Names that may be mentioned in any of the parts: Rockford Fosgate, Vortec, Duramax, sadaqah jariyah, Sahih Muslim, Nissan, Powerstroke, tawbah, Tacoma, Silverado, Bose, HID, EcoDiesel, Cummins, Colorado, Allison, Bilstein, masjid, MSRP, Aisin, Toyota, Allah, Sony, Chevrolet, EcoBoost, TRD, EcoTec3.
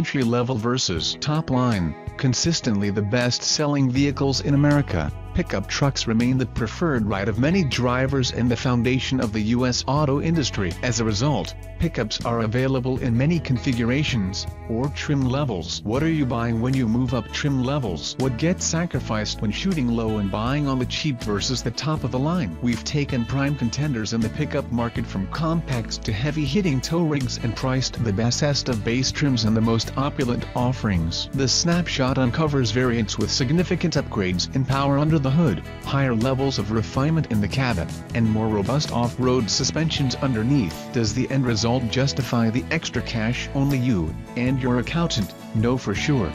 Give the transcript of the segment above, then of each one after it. entry level versus top line, consistently the best-selling vehicles in America, pickup trucks remain the preferred ride of many drivers and the foundation of the U.S. auto industry. As a result, pickups are available in many configurations, or trim levels. What are you buying when you move up trim levels? What gets sacrificed when shooting low and buying on the cheap versus the top of the line? We've taken prime contenders in the pickup market from compacts to heavy-hitting tow rigs and priced the bestest of base trims and the most opulent offerings. The snapshot uncovers variants with significant upgrades in power under the hood, higher levels of refinement in the cabin, and more robust off-road suspensions underneath. Does the end result justify the extra cash? Only you and your accountant know for sure.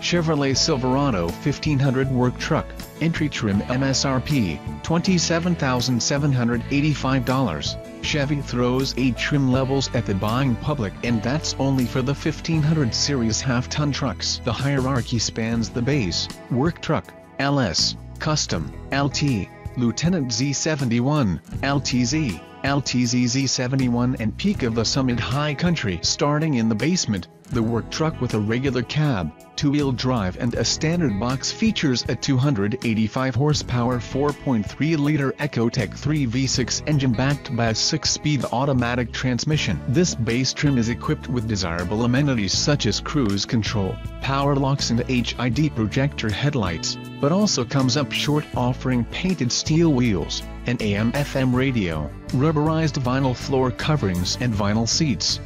Chevrolet Silverado 1500 work truck, entry trim, MSRP $27,785. Chevy throws 8 trim levels at the buying public, and that's only for the 1500 series half-ton trucks. The hierarchy spans the base, work truck, LS, custom, LT, Lieutenant Z71, LTZ, LTZ Z71, and peak of the summit high country. Starting in the basement, the work truck with a regular cab, two-wheel drive and a standard box features a 285 horsepower 4.3-liter EcoTec3 V6 engine backed by a 6-speed automatic transmission. This base trim is equipped with desirable amenities such as cruise control, power locks and HID projector headlights, but also comes up short offering painted steel wheels, an AM/FM radio, rubberized vinyl floor coverings and vinyl seats.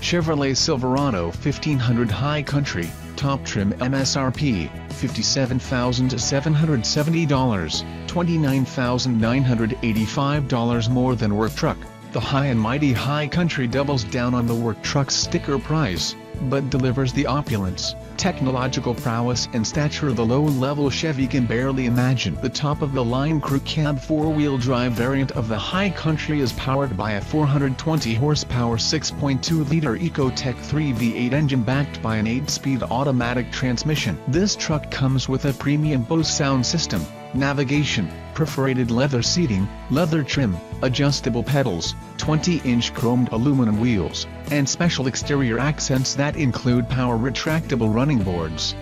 Chevrolet Silverado 1500 High Country, top trim, MSRP $57,770, $29,985 more than work truck. The high and mighty High Country doubles down on the work truck's sticker price, but delivers the opulence, technological prowess and stature the low-level Chevy can barely imagine. The top-of-the-line crew cab four-wheel drive variant of the High Country is powered by a 420-horsepower 6.2-liter EcoTec3 V8 engine backed by an 8-speed automatic transmission. This truck comes with a premium Bose sound system, navigation, perforated leather seating, leather trim, adjustable pedals, 20-inch chromed aluminum wheels, and special exterior accents that include power retractable running boards.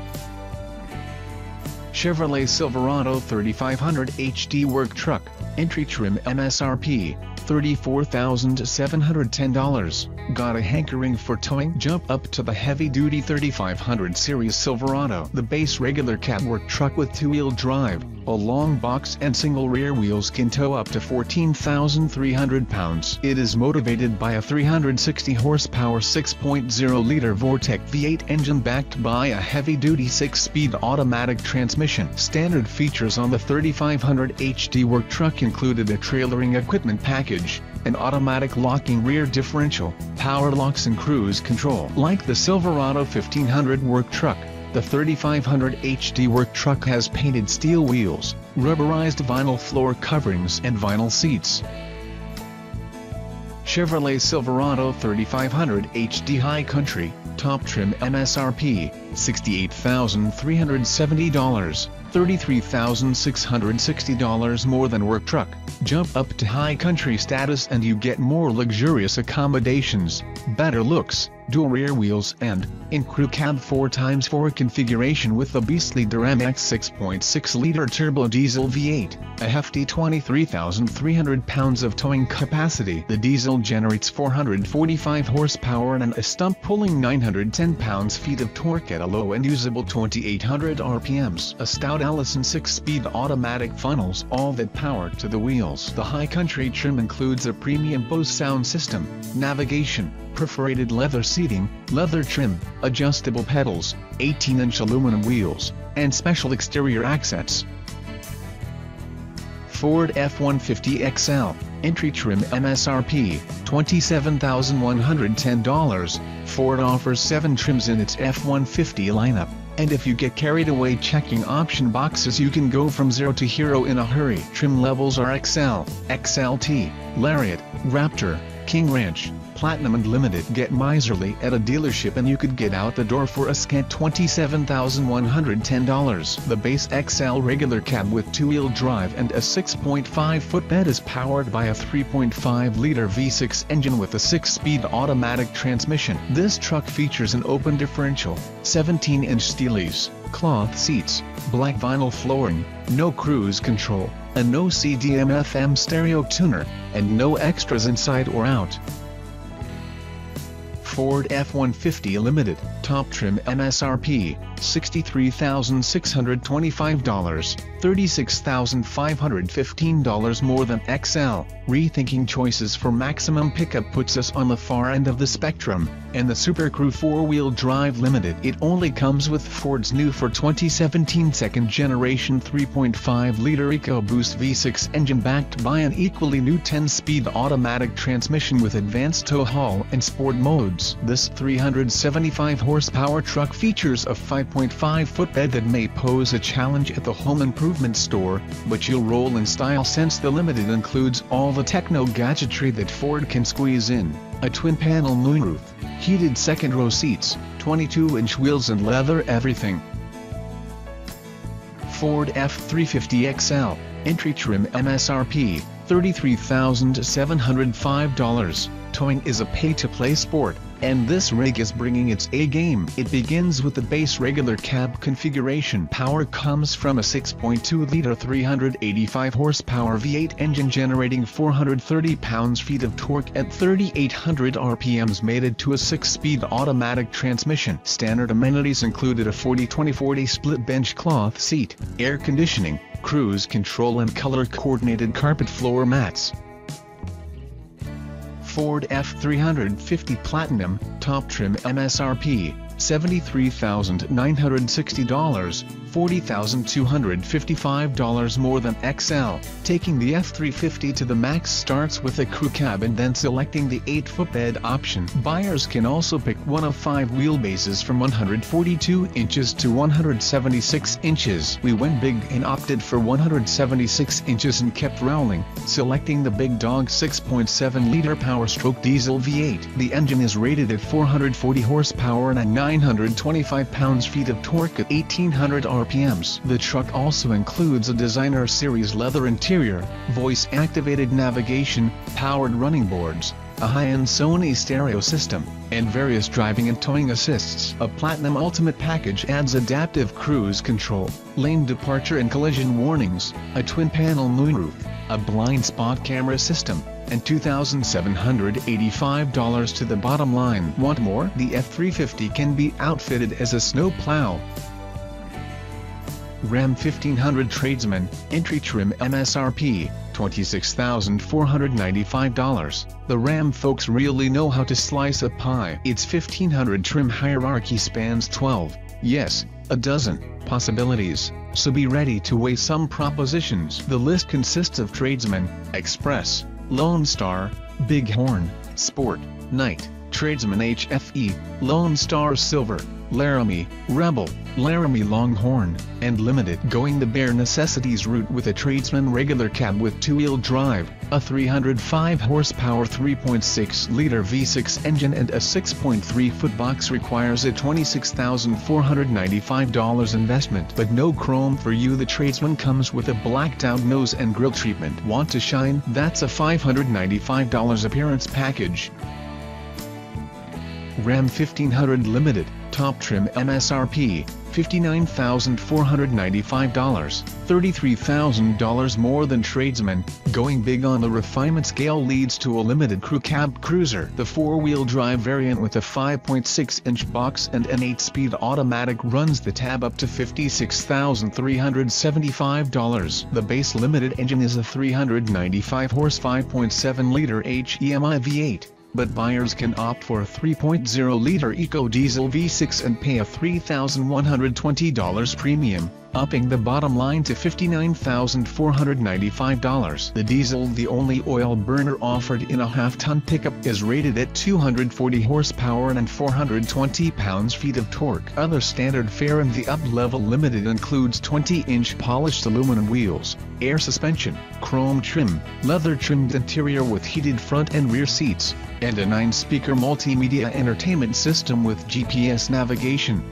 Chevrolet Silverado 3500 HD work truck, entry trim, MSRP $34,710. Got a hankering for towing? Jump up to the heavy-duty 3500 series Silverado. The base regular cab work truck with two-wheel drive, a long box and single rear wheels can tow up to 14,300 pounds. It is motivated by a 360-horsepower 6.0-liter Vortec V8 engine backed by a heavy-duty 6-speed automatic transmission. Standard features on the 3500 HD work truck included a trailering equipment package, an automatic locking rear differential, power locks and cruise control. Like the Silverado 1500 work truck, the 3500 HD work truck has painted steel wheels, rubberized vinyl floor coverings and vinyl seats. Chevrolet Silverado 3500 HD High Country, top trim, MSRP $68,370, $33,660 more than work truck. Jump up to High Country status and you get more luxurious accommodations, better looks, dual rear wheels and, in crew cab 4x4 configuration with a beastly Duramax 6.6-liter turbo diesel V8, a hefty 23,300 pounds of towing capacity. The diesel generates 445 horsepower and a stump-pulling 910 pounds-feet of torque at a low and usable 2,800 RPMs. A stout Allison 6-speed automatic funnels all that power to the wheels. The High Country trim includes a premium Bose sound system, navigation, perforated leather seating, leather trim, adjustable pedals, 18-inch aluminum wheels, and special exterior accents. Ford F-150 XL, entry trim, MSRP $27,110. Ford offers 7 trims in its F-150 lineup, and if you get carried away checking option boxes you can go from zero to hero in a hurry. Trim levels are XL, XLT, Lariat, Raptor, King Ranch, Platinum and Limited. Get miserly at a dealership and you could get out the door for a scant $27,110. The base XL regular cab with two-wheel drive and a 6.5-foot bed is powered by a 3.5-liter V6 engine with a 6-speed automatic transmission. This truck features an open differential, 17-inch steel leaves, cloth seats, black vinyl flooring, no cruise control, a no CDM-FM stereo tuner, and no extras inside or out. Ford F-150 Limited, top trim MSRP, $63,625, $36,515 more than XL. Rethinking choices for maximum pickup puts us on the far end of the spectrum, and the Super Crew 4-wheel drive Limited. It only comes with Ford's new for 2017 second-generation 3.5-liter EcoBoost V6 engine backed by an equally new 10-speed automatic transmission with advanced tow haul and sport modes. This 375-horsepower truck features a 5.5-foot bed that may pose a challenge at the home improvement store, but you'll roll in style since the Limited includes all the techno gadgetry that Ford can squeeze in: a twin-panel moonroof, heated second-row seats, 22-inch wheels and leather everything. Ford F-350 XL, entry trim MSRP, $33,705. Towing is a pay-to-play sport, and this rig is bringing its A-game. It begins with the base regular cab configuration. Power comes from a 6.2-liter 385-horsepower V8 engine generating 430 pound-feet of torque at 3,800 RPMs, mated to a 6-speed automatic transmission. Standard amenities included a 40-20-40 split bench cloth seat, air conditioning, cruise control and color-coordinated carpet floor mats. Ford F-350 Platinum, top trim MSRP, $73,960, $40,255 more than XL. Taking the F-350 to the max starts with a crew cab and then selecting the 8-foot bed option. Buyers can also pick one of 5 wheelbases from 142 inches to 176 inches. We went big and opted for 176 inches and kept rolling, selecting the big dog 6.7-liter Powerstroke diesel V8. The engine is rated at 440 horsepower and a 925 pounds-feet of torque at 1,800 RPMs. The truck also includes a designer series leather interior, voice-activated navigation, powered running boards, a high-end Sony stereo system, and various driving and towing assists. A Platinum Ultimate package adds adaptive cruise control, lane departure and collision warnings, a twin-panel moonroof, a blind spot camera system, and $2,785 to the bottom line. Want more? The F-350 can be outfitted as a snow plow. Ram 1500 Tradesman, entry trim MSRP, $26,495. The Ram folks really know how to slice a pie. Its 1500 trim hierarchy spans 12, yes, a dozen, possibilities, so be ready to weigh some propositions. The list consists of Tradesman, Express, Lone Star, Bighorn, Sport, Knight, Tradesman HFE, Lone Star Silver, Laramie, Rebel, Laramie Longhorn, and Limited. Going the bare necessities route with a Tradesman regular cab with two-wheel drive, a 305-horsepower 3.6-liter V6 engine and a 6.3-foot box requires a $26,495 investment. But no chrome for you. The Tradesman comes with a blacked-out nose and grille treatment. Want to shine? That's a $595 appearance package. Ram 1500 Limited, top trim MSRP, $59,495, $33,000 more than Tradesman. Going big on the refinement scale leads to a Limited crew cab cruiser. The 4-wheel drive variant with a 5.6-inch box and an 8-speed automatic runs the tab up to $56,375. The base Limited engine is a 395-horse 5.7-liter HEMI V8. But buyers can opt for a 3.0-liter EcoDiesel V6 and pay a $3,120 premium. upping the bottom line to $59,495. The diesel, the only oil burner offered in a half-ton pickup, is rated at 240 horsepower and 420 pound-feet of torque. Other standard fare in the up-level limited includes 20-inch polished aluminum wheels, air suspension, chrome trim, leather-trimmed interior with heated front and rear seats, and a 9-speaker multimedia entertainment system with GPS navigation.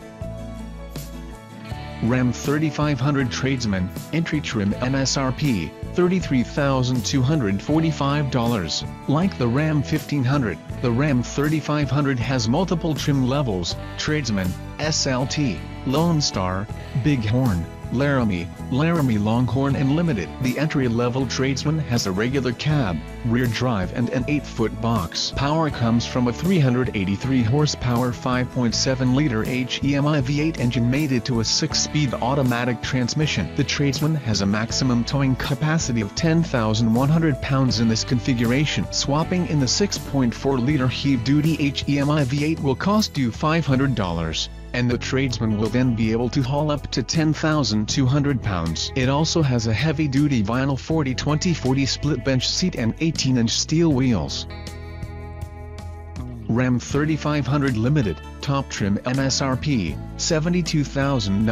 Ram 3500 Tradesman, entry trim, MSRP, $33,245. Like the Ram 1500, the Ram 3500 has multiple trim levels: Tradesman, SLT, Lone Star, Bighorn, Laramie, Laramie Longhorn and Limited. The entry-level Tradesman has a regular cab, rear drive and an 8-foot box. Power comes from a 383-horsepower 5.7-liter HEMI V8 engine mated to a 6-speed automatic transmission. The Tradesman has a maximum towing capacity of 10,100 pounds in this configuration. Swapping in the 6.4-liter heavy-duty HEMI V8 will cost you $500. And the Tradesman will then be able to haul up to 10,200 pounds. It also has a heavy-duty vinyl 40-20-40 split bench seat and 18-inch steel wheels. Ram 3500 Limited, top trim, MSRP, $72,910,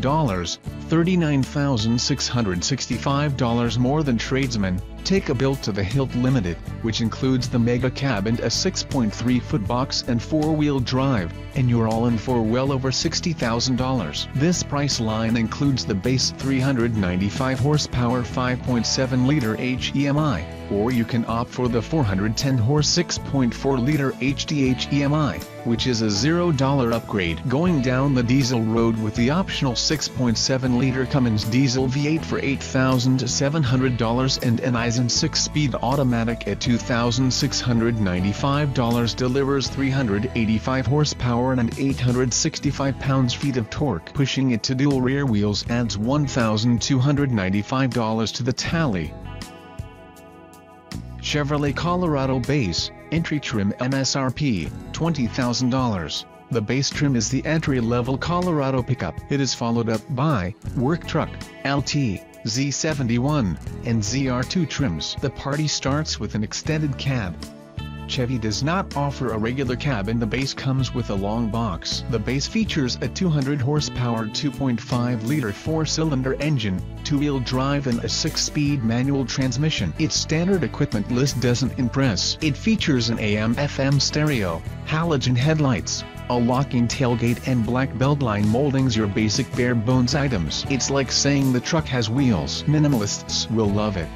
$39,665 more than Tradesman. Take a build to the hilt Limited, which includes the mega cab and a 6.3-foot box and 4-wheel drive, and you're all in for well over $60,000. This price line includes the base 395-horsepower 5.7-liter HEMI, or you can opt for the 410-horse 6.4-liter HDHEMI, which is a $0 upgrade. Going down the diesel road with the optional 6.7-liter Cummins diesel V8 for $8,700 and an Aisin 6-speed automatic at $2,695 delivers 385 horsepower and 865 pounds-feet of torque. Pushing it to dual rear wheels adds $1,295 to the tally. Chevrolet Colorado base, entry trim, MSRP, $20,000. The base trim is the entry-level Colorado pickup. It is followed up by Work Truck, LT, Z71, and ZR2 trims. The party starts with an extended cab. Chevy does not offer a regular cab and the base comes with a long box. The base features a 200-horsepower 2.5-liter 4-cylinder engine, 2-wheel drive and a 6-speed manual transmission. Its standard equipment list doesn't impress. It features an AM/FM stereo, halogen headlights, a locking tailgate and black Bilstein moldings, your basic bare-bones items. It's like saying the truck has wheels. Minimalists will love it.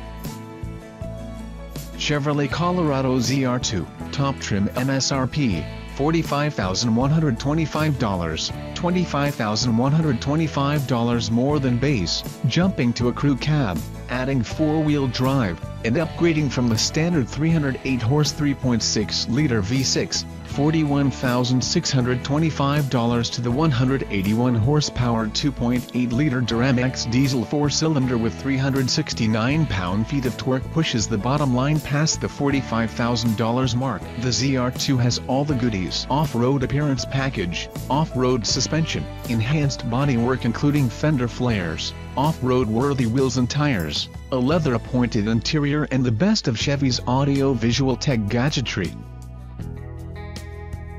Chevrolet Colorado ZR2, top trim, MSRP, $45,125, $25,125 more than base. Jumping to a crew cab, adding 4-wheel drive, and upgrading from the standard 308-horse 3.6-liter V6, $41,625 to the 181-horsepower 2.8-liter Duramax diesel 4-cylinder with 369 pound-feet of torque pushes the bottom line past the $45,000 mark. The ZR2 has all the goodies: off-road appearance package, off-road suspension, enhanced bodywork including fender flares, off-road worthy wheels and tires, a leather-appointed interior and the best of Chevy's audio-visual tech gadgetry.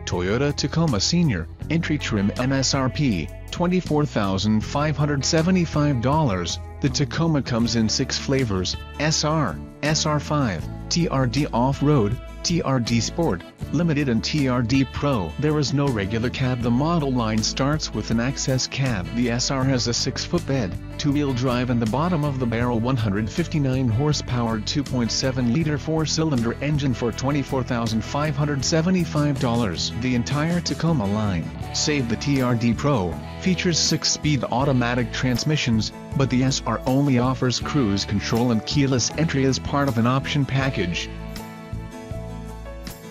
Toyota Tacoma Senior, entry trim, MSRP, $24,575, the Tacoma comes in 6 flavors: SR, SR5, TRD Off-Road, TRD Sport, Limited and TRD Pro. There is no regular cab. The model line starts with an access cab. The SR has a 6-foot bed, 2-wheel drive and the bottom of the barrel 159-horsepower 2.7-liter 4-cylinder engine for $24,575. The entire Tacoma line, save the TRD Pro, features 6-speed automatic transmissions, but the SR only offers cruise control and keyless entry as part of an option package.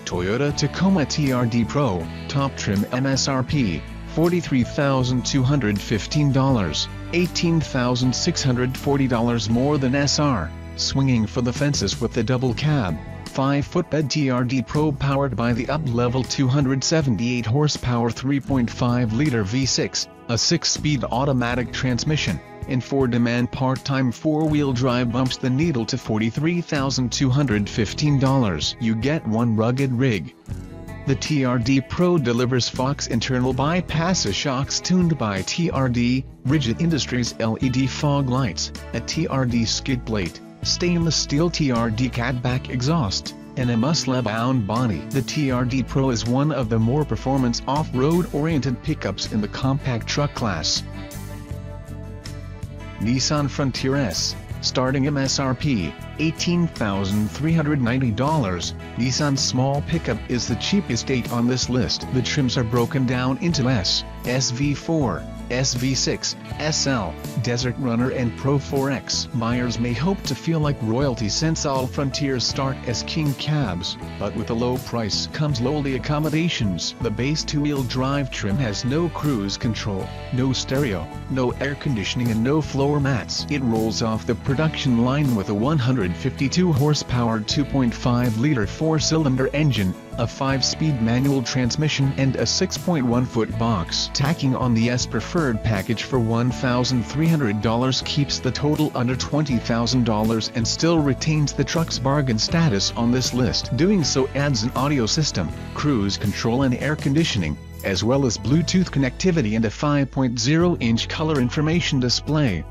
Toyota Tacoma TRD Pro, top trim, MSRP, $43,215, $18,640 more than SR. Swinging for the fences with the double cab, 5-foot-bed TRD probe powered by the up-level 278 horsepower 3.5-liter V6, a 6-speed automatic transmission. In 4-demand part-time 4-wheel drive bumps the needle to $43,215. You get one rugged rig. The TRD Pro delivers Fox internal bypass shocks tuned by TRD, Rigid Industries LED fog lights, a TRD skid plate, stainless steel TRD catback exhaust, and a muscle-bound body. The TRD Pro is one of the more performance off-road oriented pickups in the compact truck class. Nissan Frontier S, starting MSRP, $18,390, Nissan's small pickup is the cheapest eight on this list. The trims are broken down into S, SV4, SV6, SL, Desert Runner and Pro 4X. Buyers may hope to feel like royalty since all Frontiers start as king cabs, but with a low price comes lowly accommodations. The base 2-wheel drive trim has no cruise control, no stereo, no air conditioning and no floor mats. It rolls off the production line with a 152 horsepower 2.5-liter 4-cylinder engine, a 5-speed manual transmission and a 6.1-foot box. Tacking on the S Preferred package for $1,300 keeps the total under $20,000 and still retains the truck's bargain status on this list. Doing so adds an audio system, cruise control and air conditioning, as well as Bluetooth connectivity and a 5.0-inch color information display.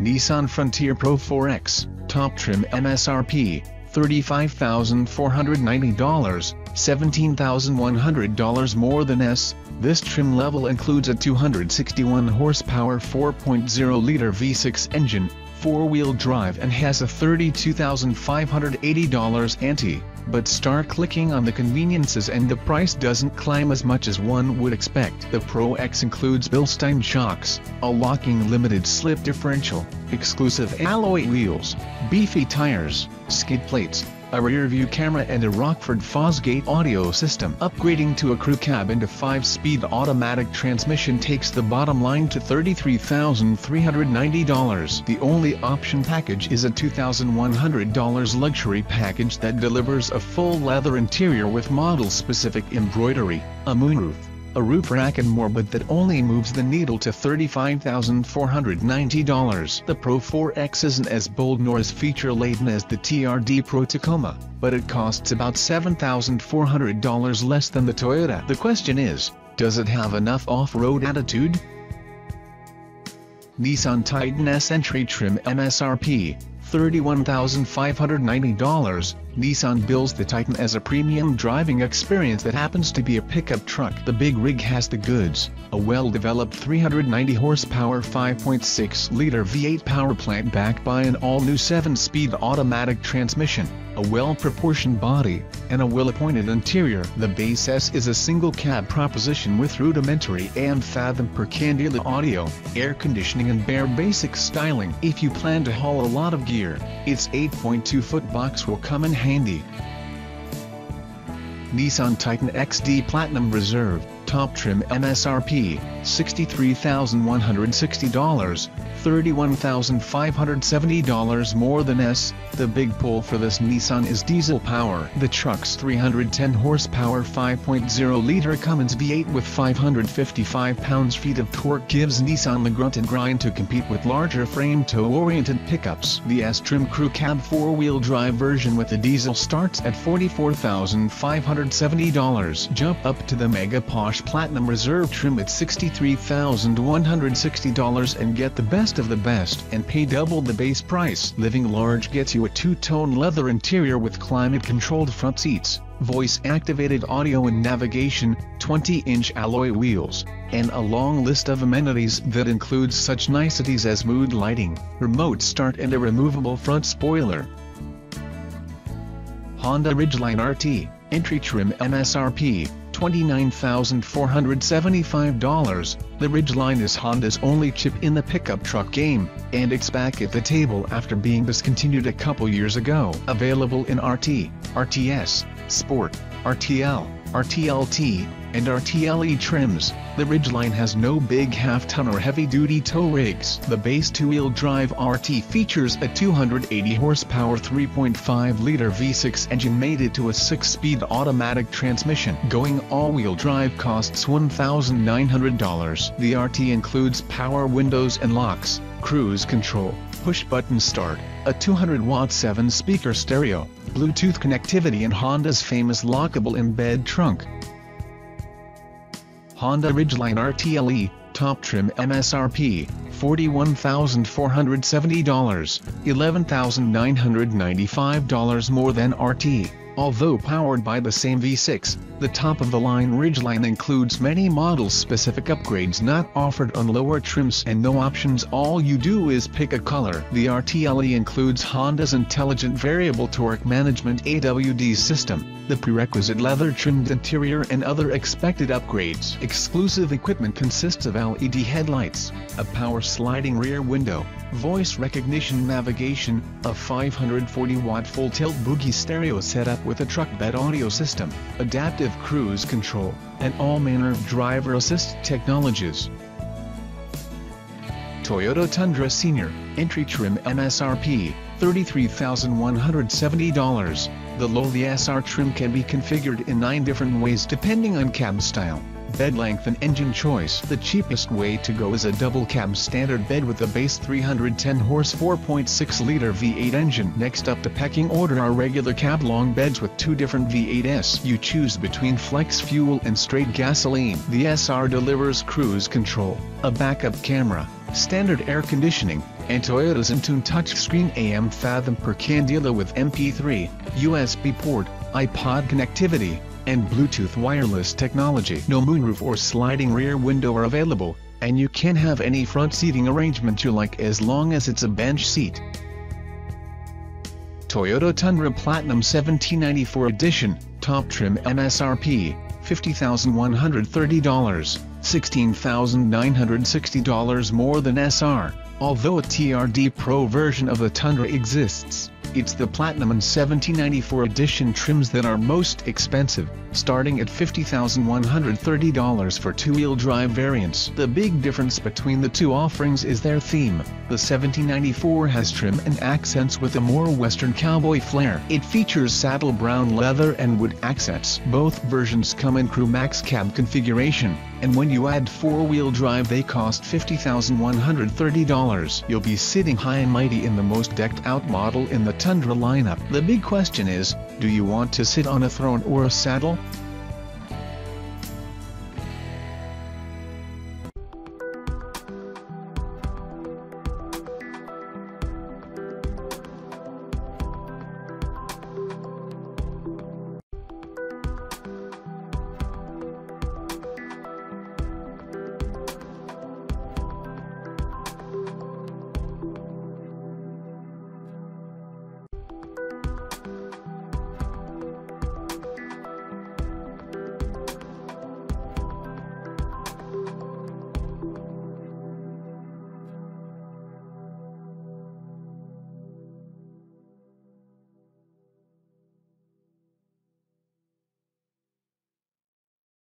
Nissan Frontier Pro 4X, top trim MSRP, $35,490, $17,100 more than S. This trim level includes a 261 horsepower 4.0-liter V6 engine, 4-wheel drive and has a $32,580 ante, but start clicking on the conveniences and the price doesn't climb as much as one would expect. The Pro X includes Bilstein shocks, a locking limited slip differential, exclusive alloy wheels, beefy tires, skid plates, a rear-view camera and a Rockford Fosgate audio system. Upgrading to a crew cab and a 5-speed automatic transmission takes the bottom line to $33,390. The only option package is a $2,100 luxury package that delivers a full leather interior with model-specific embroidery, a moonroof, a roof rack and more, but that only moves the needle to $35,490. The Pro 4X isn't as bold nor as feature-laden as the TRD Pro Tacoma, but it costs about $7,400 less than the Toyota. The question is, does it have enough off-road attitude? Nissan Titan S Entry Trim MSRP, $31,590, Nissan builds the Titan as a premium driving experience that happens to be a pickup truck. The big rig has the goods, a well-developed 390 horsepower 5.6-liter V8 power plant backed by an all-new 7-speed automatic transmission, a well-proportioned body, and a well-appointed interior. The base S is a single-cab proposition with rudimentary and fathom-per-candela audio, air conditioning and bare basic styling. If you plan to haul a lot of gear, its 8.2-foot box will come in handy. Nissan Titan XD Platinum Reserve, top trim MSRP, $63,160, $31,570 more than S. The big pull for this Nissan is diesel power. The truck's 310 horsepower 5.0-liter Cummins V8 with 555 pounds-feet of torque gives Nissan the grunt and grind to compete with larger frame tow-oriented pickups. The S-Trim Crew Cab 4-wheel drive version with the diesel starts at $44,570. Jump up to the mega posh Platinum Reserve trim at $63,160 and get the best of the best and pay double the base price. Living large gets you a two-tone leather interior with climate-controlled front seats, voice-activated audio and navigation, 20-inch alloy wheels, and a long list of amenities that includes such niceties as mood lighting, remote start and a removable front spoiler. Honda Ridgeline RT, entry trim MSRP, $29,475, the Ridgeline is Honda's only chip in the pickup truck game, and it's back at the table after being discontinued a couple years ago. Available in RT, RTS, Sport, RTL, RTLT, and our TLE trims, the Ridgeline has no big half-ton or heavy-duty tow rigs. The base two-wheel drive RT features a 280 horsepower 3.5-liter V6 engine mated to a 6-speed automatic transmission. Going all-wheel drive costs $1,900. The RT includes power windows and locks, cruise control, push-button start, a 200-watt 7-speaker stereo, Bluetooth connectivity and Honda's famous lockable embed trunk. Honda Ridgeline RTLE, top trim MSRP, $41,470, $11,995 more than RT. Although powered by the same V6, the top-of-the-line Ridgeline includes many model-specific upgrades not offered on lower trims and no options. All you do is pick a color. The RTLE includes Honda's intelligent variable torque management AWD system, the prerequisite leather-trimmed interior and other expected upgrades. Exclusive equipment consists of LED headlights, a power sliding rear window, voice recognition navigation, a 540-watt full-tilt boogie stereo setup with a truck bed audio system, adaptive cruise control, and all manner of driver assist technologies. Toyota Tundra Senior, entry trim MSRP, $33,170, the lowly SR trim can be configured in 9 different ways depending on cab style, bed length and engine choice. The cheapest way to go is a double cab standard bed with a base 310 horse 4.6 liter V8 engine. Next up the pecking order are regular cab long beds with 2 different V8s. You choose between flex fuel and straight gasoline. The SR delivers cruise control, a backup camera, standard air conditioning, and Toyota's Intune touchscreen AM Fathom per candela with MP3, USB port, iPod connectivity, and Bluetooth wireless technology. No moonroof or sliding rear window are available, and you can have any front seating arrangement you like as long as it's a bench seat. Toyota Tundra Platinum 1794 Edition, top trim MSRP, $50,130, $16,960 more than SR. Although a TRD Pro version of the Tundra exists, it's the Platinum and 1794 Edition trims that are most expensive, starting at $50,130 for two-wheel drive variants. The big difference between the two offerings is their theme. The 1794 has trim and accents with a more Western cowboy flair. It features saddle brown leather and wood accents. Both versions come in Crew Max cab configuration, and when you add four-wheel drive they cost $50,130. You'll be sitting high and mighty in the most decked-out model in the Tundra lineup. The big question is, do you want to sit on a throne or a saddle?